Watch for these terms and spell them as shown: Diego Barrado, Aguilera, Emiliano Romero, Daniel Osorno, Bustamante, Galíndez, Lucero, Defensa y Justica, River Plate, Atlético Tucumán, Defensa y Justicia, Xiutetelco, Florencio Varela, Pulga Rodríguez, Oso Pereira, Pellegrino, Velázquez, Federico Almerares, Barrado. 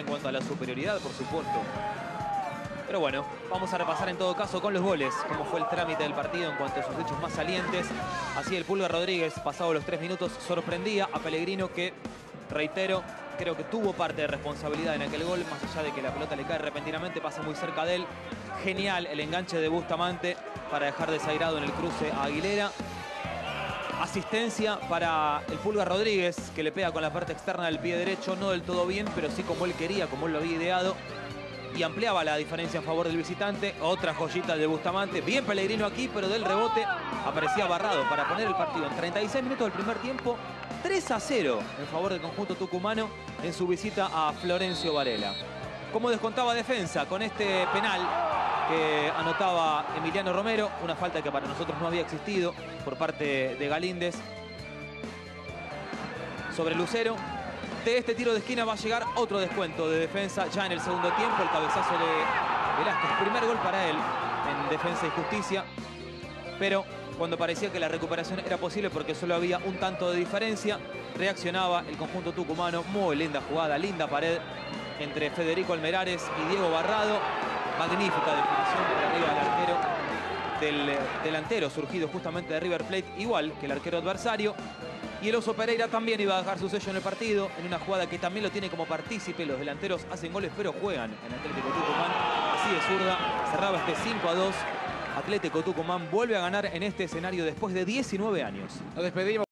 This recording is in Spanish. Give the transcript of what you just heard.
en cuanto a la superioridad, por supuesto. Pero bueno, vamos a repasar en todo caso con los goles, cómo fue el trámite del partido en cuanto a sus hechos más salientes. Así el Pulga Rodríguez, pasados los 3 minutos, sorprendía a Pellegrino que, reitero, creo que tuvo parte de responsabilidad en aquel gol, más allá de que la pelota le cae repentinamente, pasa muy cerca de él. Genial el enganche de Bustamante para dejar desairado en el cruce a Aguilera. Asistencia para el Pulga Rodríguez, que le pega con la parte externa del pie derecho, no del todo bien, pero sí como él quería, como él lo había ideado, y ampliaba la diferencia en favor del visitante. Otra joyita de Bustamante, bien Pellegrino aquí, pero del rebote aparecía Barrado para poner el partido en 36 minutos del primer tiempo, 3-0 en favor del conjunto tucumano en su visita a Florencio Varela. Como descontaba Defensa con este penal que anotaba Emiliano Romero, una falta que para nosotros no había existido por parte de Galíndez sobre Lucero. De este tiro de esquina va a llegar otro descuento de Defensa ya en el segundo tiempo. El cabezazo de Velázquez, primer gol para él en Defensa y Justicia. Pero cuando parecía que la recuperación era posible porque solo había un tanto de diferencia, reaccionaba el conjunto tucumano. Muy linda jugada, linda pared entre Federico Almerares y Diego Barrado. Magnífica definición por arriba del arquero, del delantero surgido justamente de River Plate, igual que el arquero adversario. Y el Oso Pereira también iba a dejar su sello en el partido, en una jugada que también lo tiene como partícipe. Los delanteros hacen goles, pero juegan en Atlético Tucumán. Así de zurda cerraba este 5-2. Atlético Tucumán vuelve a ganar en este escenario después de 19 años. Nos despedimos.